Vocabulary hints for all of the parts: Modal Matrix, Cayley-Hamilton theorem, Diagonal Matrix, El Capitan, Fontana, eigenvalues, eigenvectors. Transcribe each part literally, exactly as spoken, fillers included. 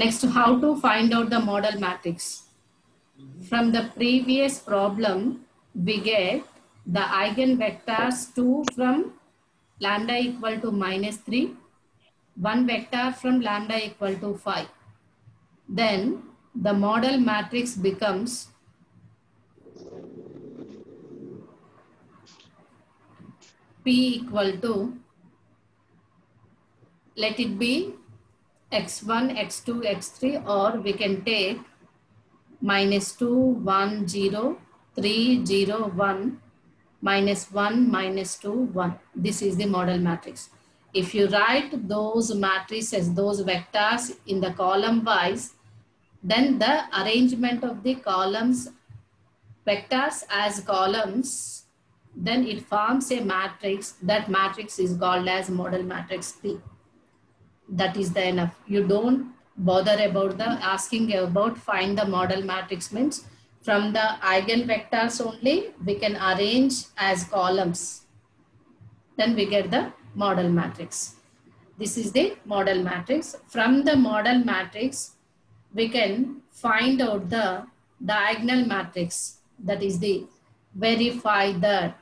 Next, how to find out the modal matrix. From the previous problem, we get the eigenvectors two from lambda equal to minus three, one vector from lambda equal to five. Then the modal matrix becomes P equal to, let it be x one, x two, x three, or we can take minus two, one, zero, three, zero, one, minus one, minus two, one. This is the modal matrix. If you write those matrices, those vectors in the column wise, then the arrangement of the columns, vectors as columns, then it forms a matrix. That matrix is called as modal matrix P. That is the enough. You don't bother about the asking about find the modal matrix means. From the eigenvectors only we can arrange as columns. Then we get the modal matrix. This is the modal matrix. From the modal matrix we can find out the diagonal matrix. That is the verify that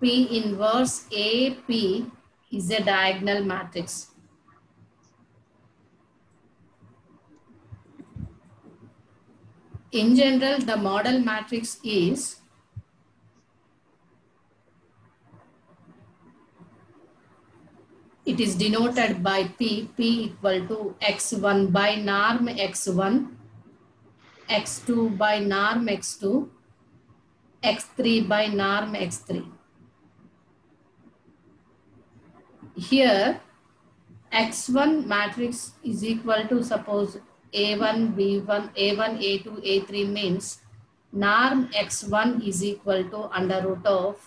P inverse A P is a diagonal matrix. In general, the modal matrix is it is denoted by P. P equal to x one by norm x one, x two by norm x two, x three by norm x three. Here x one matrix is equal to, suppose a one, b one, a one, a two, a three means norm x one is equal to under root of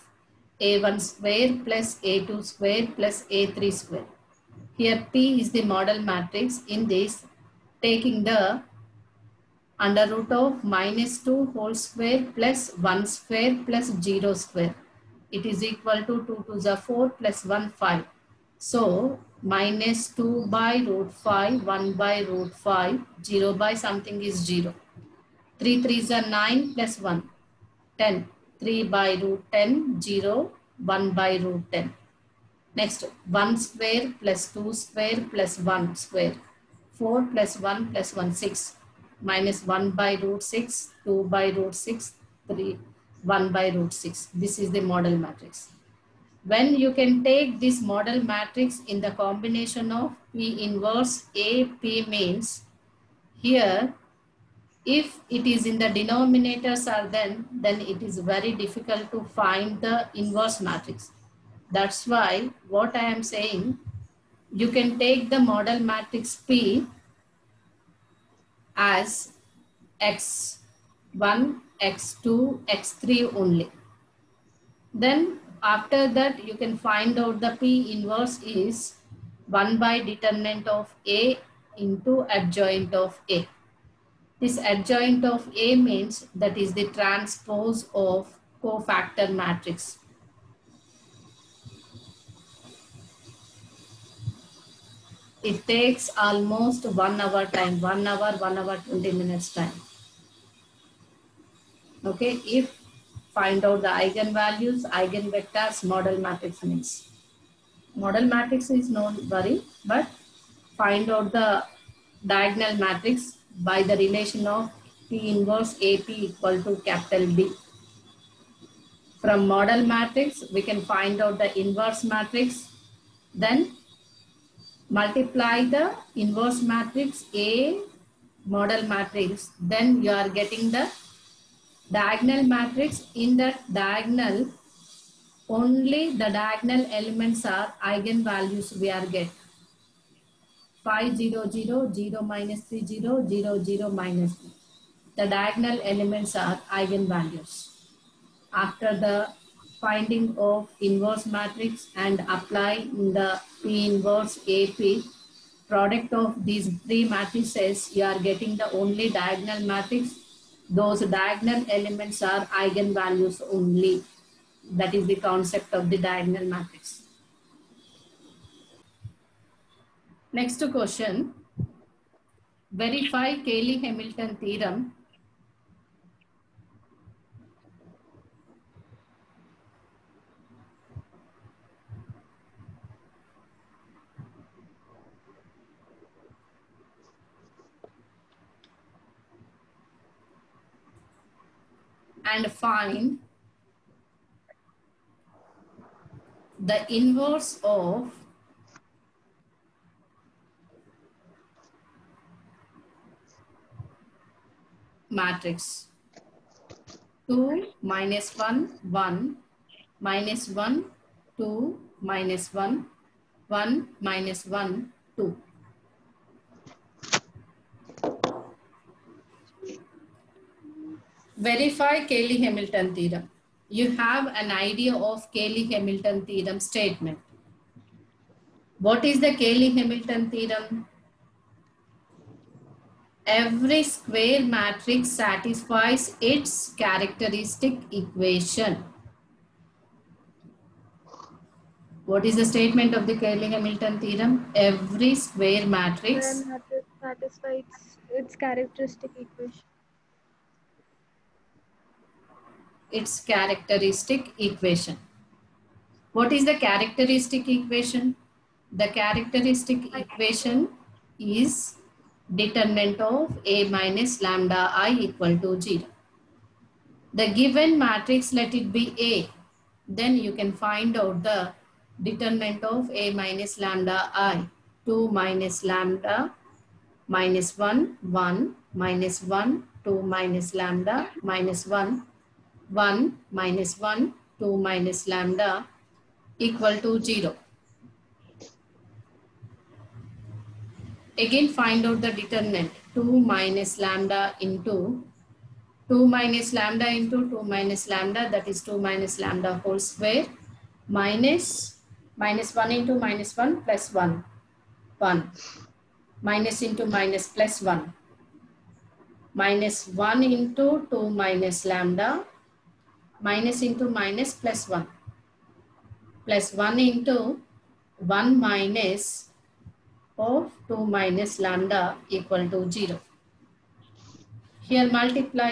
a one square plus a two square plus a three square. Here P is the modal matrix. In this, taking the under root of minus two whole square plus one square plus zero square, it is equal to two to the four plus one five. So minus two by root five, one by root five, zero by something is zero. three threes are nine plus one, ten. three by root ten, zero, one by root ten. Next, one square plus two square plus one square. four plus one plus one, six. Minus one by root six, two by root six, three, one by root six. This is the modal matrix. When you can take this modal matrix in the combination of P inverse A, P means here if it is in the denominators are then, then it is very difficult to find the inverse matrix. That's why what I am saying, you can take the modal matrix P as x one, x two, x three only. Then after that you can find out the P inverse is one by determinant of A into adjoint of A. This adjoint of A means that is the transpose of cofactor matrix. It takes almost one hour time, one hour, one hour, twenty minutes time. Okay, if find out the eigenvalues, eigenvectors, modal matrix means. Modal matrix is no worry, but find out the diagonal matrix by the relation of P inverse A P equal to capital D. From modal matrix, we can find out the inverse matrix. Then multiply the inverse matrix A modal matrix. Then you are getting the diagonal matrix. In that diagonal, only the diagonal elements are eigenvalues we are getting. five, zero, zero, zero, minus three, zero, zero, zero, minus three. The diagonal elements are eigenvalues. After the finding of inverse matrix and applying the P inverse A P, product of these three matrices, you are getting the only diagonal matrix. Those diagonal elements are eigenvalues only. That is the concept of the diagonal matrix. Next question, verify Cayley-Hamilton theorem. And find the inverse of matrix two, minus one, one, minus one, two, minus one, one, minus one, two. Verify Cayley-Hamilton theorem. You have an idea of Cayley-Hamilton theorem statement. What is the Cayley-Hamilton theorem? Every square matrix satisfies its characteristic equation. What is the statement of the Cayley-Hamilton theorem? Every square matrix satisfies its characteristic equation. Its characteristic equation. What is the characteristic equation? The characteristic equation is determinant of A minus lambda I equal to zero. The given matrix, let it be A, then you can find out the determinant of A minus lambda I. two minus lambda minus one, one minus one, two minus lambda minus one, one minus one, two minus lambda equal to zero. Again find out the determinant. Two minus lambda into two minus lambda into two minus lambda, that is two minus lambda whole square, minus minus one into minus one plus one, one, minus into minus plus one, minus one into two minus lambda, minus into minus plus one, plus one into one minus of two minus lambda equal to zero. Here multiply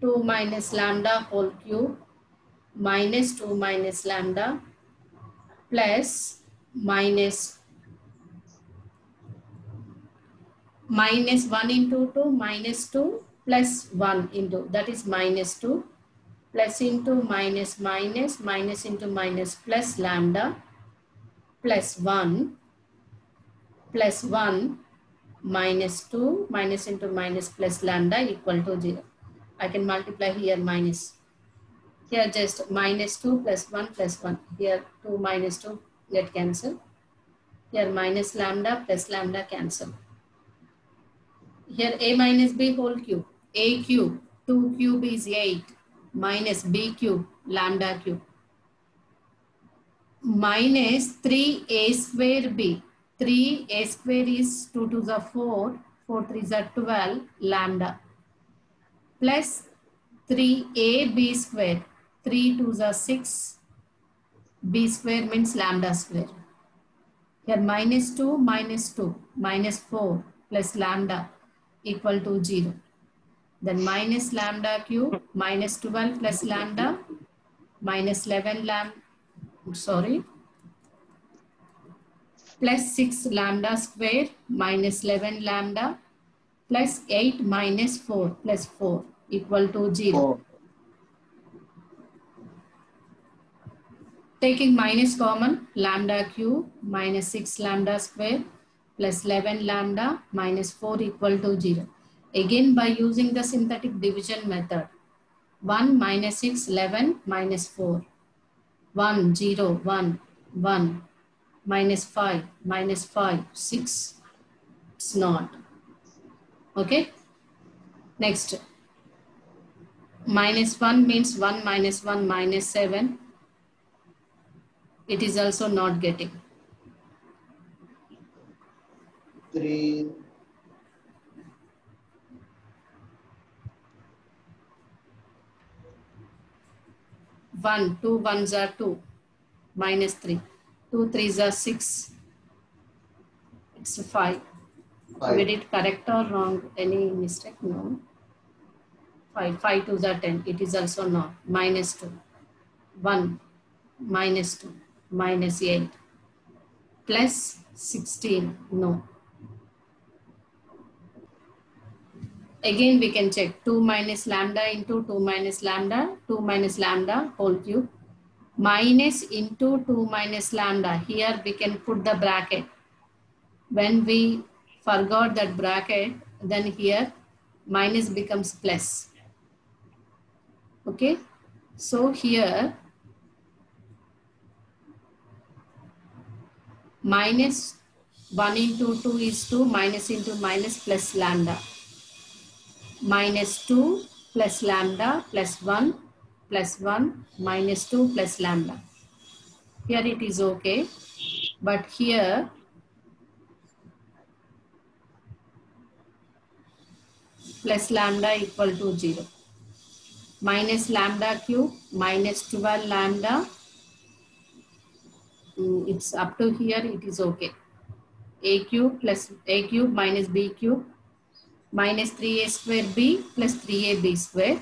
two minus lambda whole cube minus two minus lambda plus minus minus one into two minus two plus one into, that is minus two, plus into minus minus, minus into minus plus lambda, plus one, plus one, minus two, minus into minus plus lambda equal to zero. I can multiply here minus. Here just minus two plus one plus one. Here two minus two get cancel. Here minus lambda plus lambda cancel. Here A minus B whole cube, A cube, two cube is eight, minus B cube, lambda cube, minus three A square B, three A square is two to the four, four threes are twelve, lambda, plus three A B square, three twos are six, B square means lambda square. Here minus two, minus two, minus four, plus lambda, equal to zero. Then minus lambda cube, minus twelve plus lambda, minus eleven lambda, sorry, plus six lambda square, minus eleven lambda, plus eight minus four plus four equal to zero. Oh. Taking minus common, lambda cube, minus six lambda square, plus eleven lambda minus four equal to zero. Again by using the synthetic division method. one minus six, eleven, minus four. one, zero, one, one. minus five, minus five, six. It's not. Okay. Next. Minus one means one minus one, minus seven. It is also not getting. Three. One, two ones are two, minus three, two threes are six. sixty-five. Five. Did it correct or wrong? Any mistake? No. Five. Five to the ten. It is also not. Minus two. One. Minus two. Minus eight. Plus sixteen. No. Again, we can check two minus lambda into two minus lambda, two minus lambda whole cube, minus into two minus lambda. Here we can put the bracket. When we forgot that bracket, then here minus becomes plus. Okay, so here minus one into two is two, minus into minus plus lambda. Minus two plus lambda plus one plus one minus two plus lambda. Here it is okay, but here plus lambda equal to zero. Minus lambda cube minus twelve lambda. It's up to here. It is okay. A cube plus a cube minus b cube. Minus three a square b plus three a b square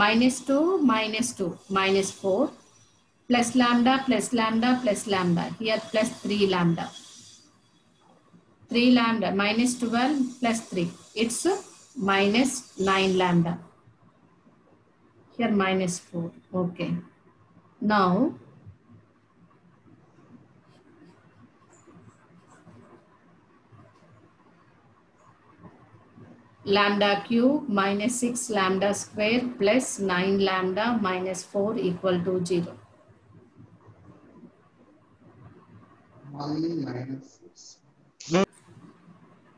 minus two minus two minus four plus lambda plus lambda plus lambda. Here plus three lambda. three lambda minus twelve plus three. It's minus nine lambda. Here minus four. Okay. Now lambda cube minus six lambda square plus nine lambda minus four equal to zero. one minus six.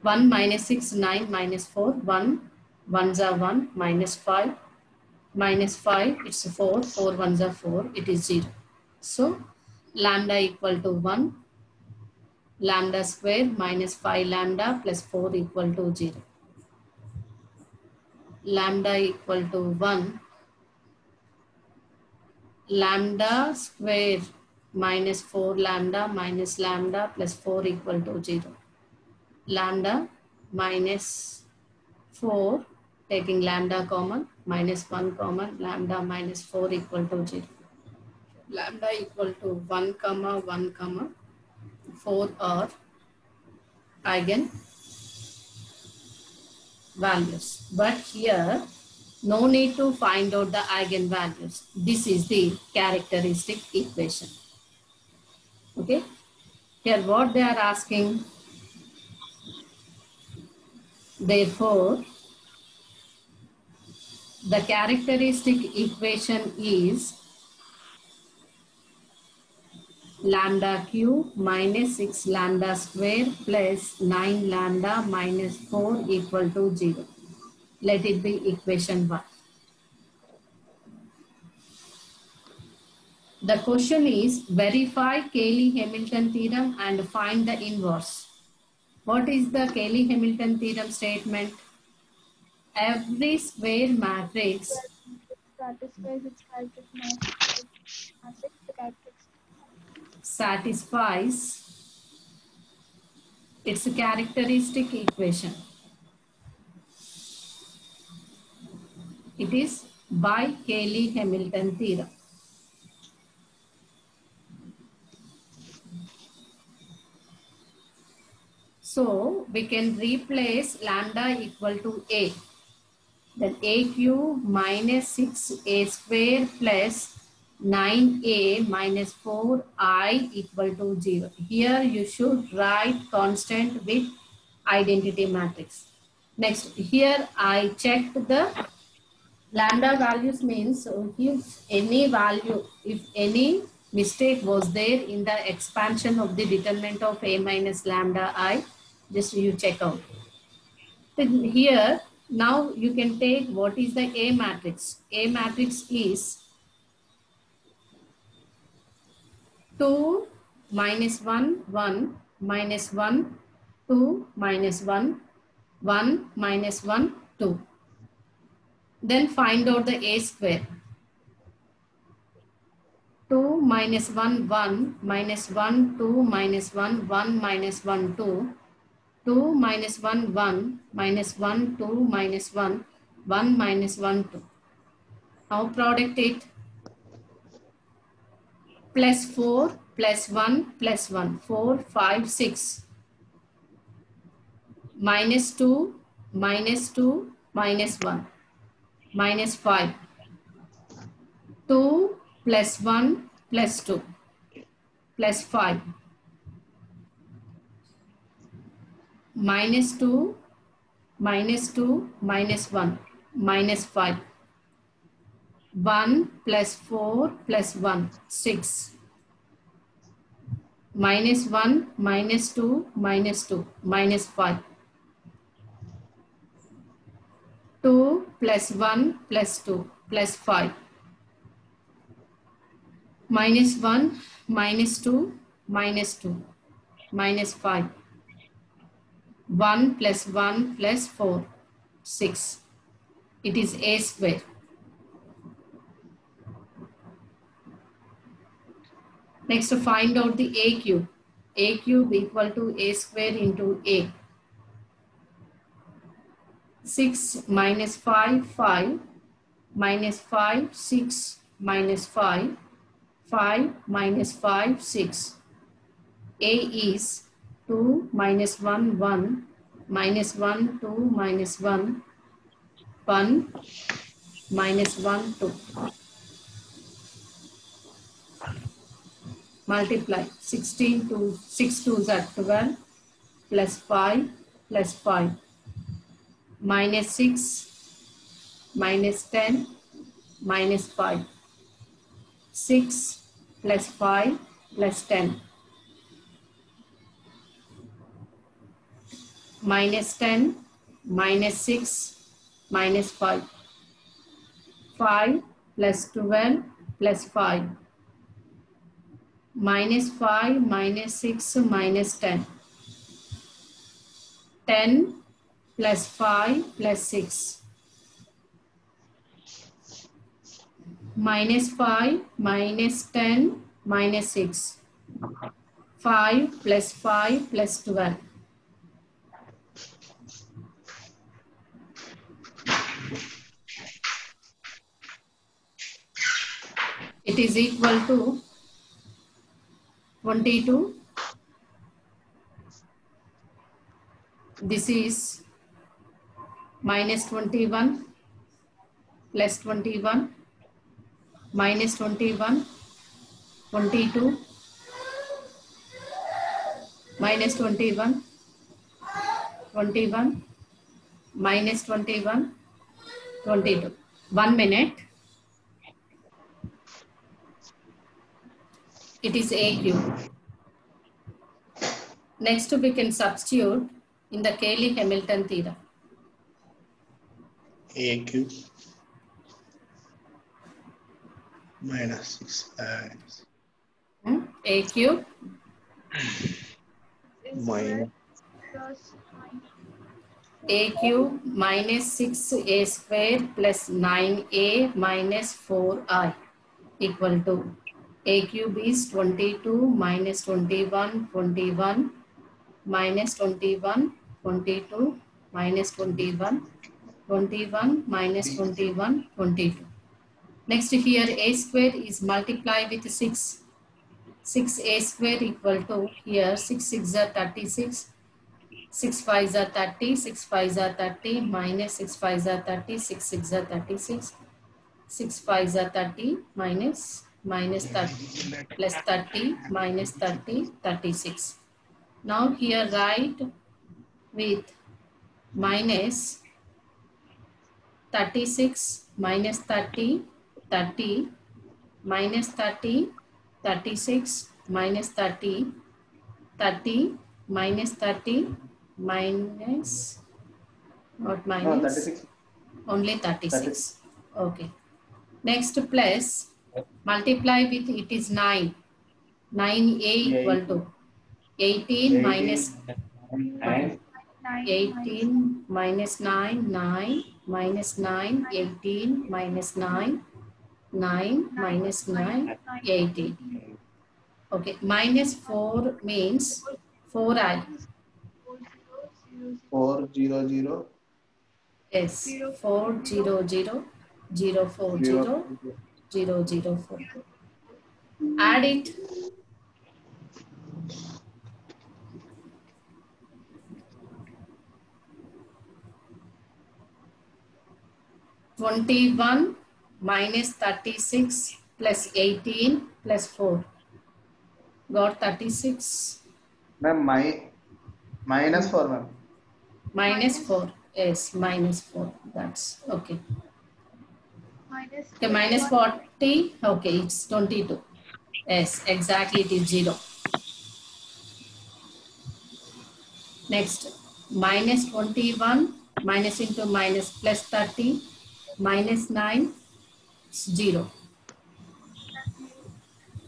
one minus six, nine minus four, one. ones are one, minus five. Minus five, it's four. four ones are four, it is zero. So lambda equal to one. Lambda square minus five lambda plus four equal to zero. Lambda equal to one. Lambda square minus four lambda minus lambda plus four equal to zero. Lambda minus four, taking lambda common, minus one common, lambda minus four equal to zero. Lambda equal to one comma one comma four or eigen values, but here no need to find out the eigenvalues. This is the characteristic equation. Okay, here what they are asking, therefore the characteristic equation is lambda cube minus six lambda square plus nine lambda minus four equal to zero. Let it be equation one. The question is verify Cayley-Hamilton theorem and find the inverse. What is the Cayley-Hamilton theorem statement? Every square matrix satisfies its characteristic equation. It is by Cayley-Hamilton theorem. So we can replace lambda equal to a. Then a cube minus six a square plus nine a minus four i equal to zero. Here you should write constant with identity matrix. Next, here I checked the lambda values means if any value, if any mistake was there in the expansion of the determinant of a minus lambda I, just you check out. Then here, now you can take what is the a matrix. A matrix is two minus one, one minus one, two minus one, one minus one, two. Then find out the a square. two minus one one minus one two minus one one minus one two two minus one one minus one two minus one one minus one two. Now product it plus four plus one plus one four five six minus two minus two minus one minus five two plus one plus two plus five minus two minus two minus one minus five one plus four plus one six minus one minus two minus two minus five two plus one plus two plus five minus one minus two minus two minus five one plus one plus four six. It is a square. Next, to find out the a cube. A cube equal to a square into a. Six minus five, five minus five, six minus five, five minus five, six. A is two minus one, one minus one, two minus one, one minus one, two. Multiply sixteen to six twos are twelve plus five plus five minus six minus ten minus five six plus five plus ten minus ten minus six minus five five plus twelve plus five minus five minus six minus ten ten plus five plus six minus five minus ten minus six five plus five plus twelve it is equal to twenty-two. This is minus twenty-one plus twenty-one minus twenty-one twenty-two minus twenty-one twenty-one minus twenty-one twenty-two. One minute. It is a cube. Next, we can substitute in the Cayley-Hamilton theorem. A cube minus six x. Hmm? A cube minus a cube minus six a square plus nine a minus four I equal to. A cube is twenty-two minus twenty-one, twenty-one minus twenty-one, twenty-two minus twenty-one, twenty-one minus twenty-one, twenty-two. Next here, a square is multiplied with six. six a square equal to here six six are thirty-six, six five are thirty, six five are thirty minus six five are thirty, six six are thirty-six, six five are thirty minus minus thirty plus thirty minus thirty thirty-six. Now here write with minus thirty-six minus thirty thirty minus thirty thirty-six minus thirty thirty minus thirty minus not minus no, thirty-six. Only thirty-six. thirty. Okay. Next plus multiply with it is nine. nine a equal to eighteen minus nine. eighteen minus nine, nine minus nine, eighteen minus nine, nine minus nine, eighteen. Okay, minus four means four I. Four zero zero. Yes, four zero zero zero four zero zero zero four. Add it. twenty-one minus thirty-six plus eighteen plus four. Got thirty-six. Ma'am, my minus four, ma'am. Minus four. Yes, minus four. That's okay. Minus. Okay, minus forty. Okay, it's twenty-two. Yes, exactly. It is zero. Next, minus twenty-one minus into minus plus thirty. Minus nine, zero.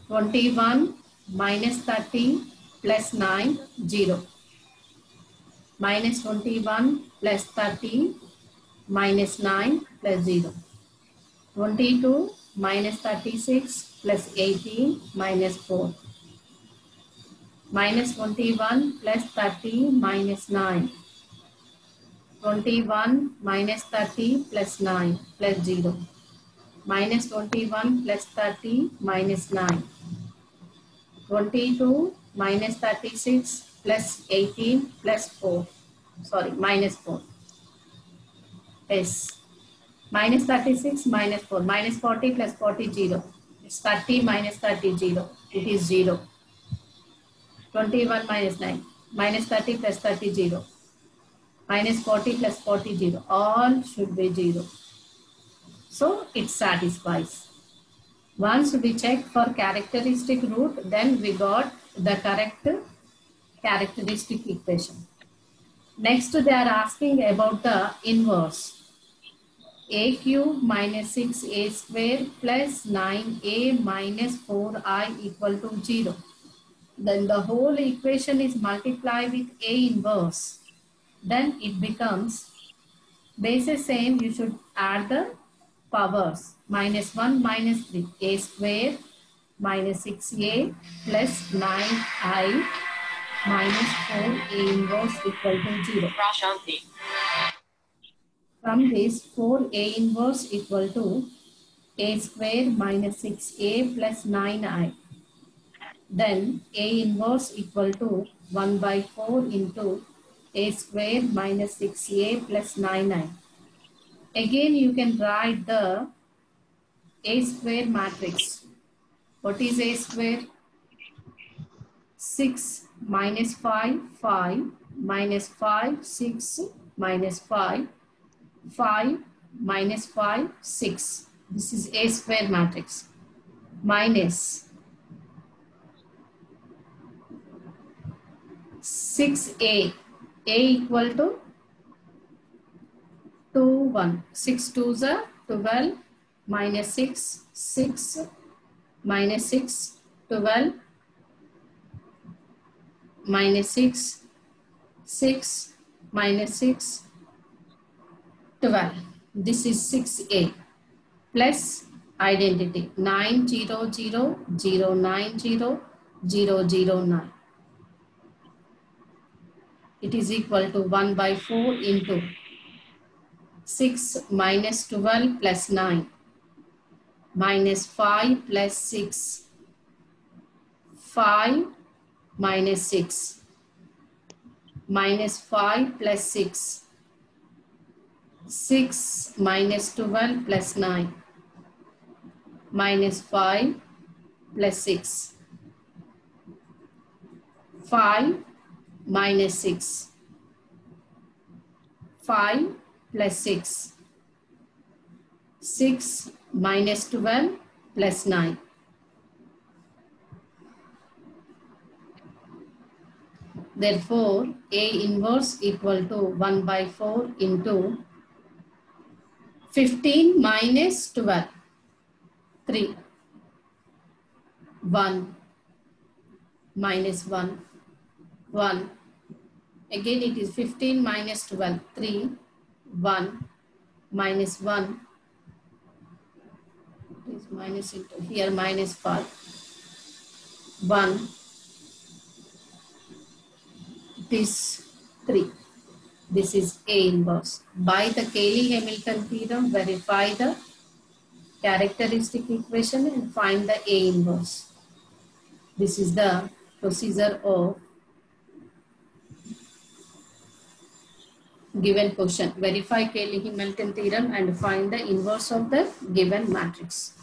twenty-one minus thirty plus nine, zero. Minus twenty-one plus thirty minus nine plus zero. twenty-two minus thirty-six plus eighteen minus four. Minus twenty-one plus thirty minus nine. twenty-one minus thirty plus nine plus zero. Minus twenty-one plus thirty minus nine. twenty-two minus thirty-six plus eighteen plus four. Sorry, minus four. Yes. Minus thirty-six minus four. Minus forty plus forty, zero. It's thirty minus thirty, zero. It is zero. twenty-one minus nine. Minus thirty plus thirty, zero. Minus forty plus forty, zero. All should be zero. So it satisfies. Once we check for characteristic root, then we got the correct characteristic equation. Next, they are asking about the inverse. A cube minus six a square plus nine a minus four i equal to zero. Then the whole equation is multiplied with A inverse. Then it becomes basis same. You should add the powers. Minus one minus three. A square minus six a plus nine i minus four a inverse equal to zero. From this, four a inverse equal to a square minus six a plus nine i. Then A inverse equal to one by four into a square minus six a plus nine i. Again, you can write the A square matrix. What is A square? six minus five, five, minus five, six, minus five, five, minus five, six. This is A square matrix. Minus six a. A equal to two, one. six twos are twelve, minus six, six, minus six, twelve, minus six, six, minus six, twelve. This is six a plus identity nine, zero, zero, zero, nine, zero, zero, zero, nine. It is equal to one by four into six minus twelve plus nine minus five plus six, five minus six minus five plus six, six minus twelve plus nine minus five plus six, five minus six, five plus six, six minus twelve plus nine. Therefore, A inverse equal to one by four into fifteen minus twelve, three, one, minus one, one. Again, it is fifteen minus twelve, three, one, minus one, is minus into here, minus part one, this three. This is A inverse. By the Cayley-Hamilton theorem, verify the characteristic equation and find the A inverse. This is the procedure of given question. Verify Cayley-Hamilton theorem and find the inverse of the given matrix.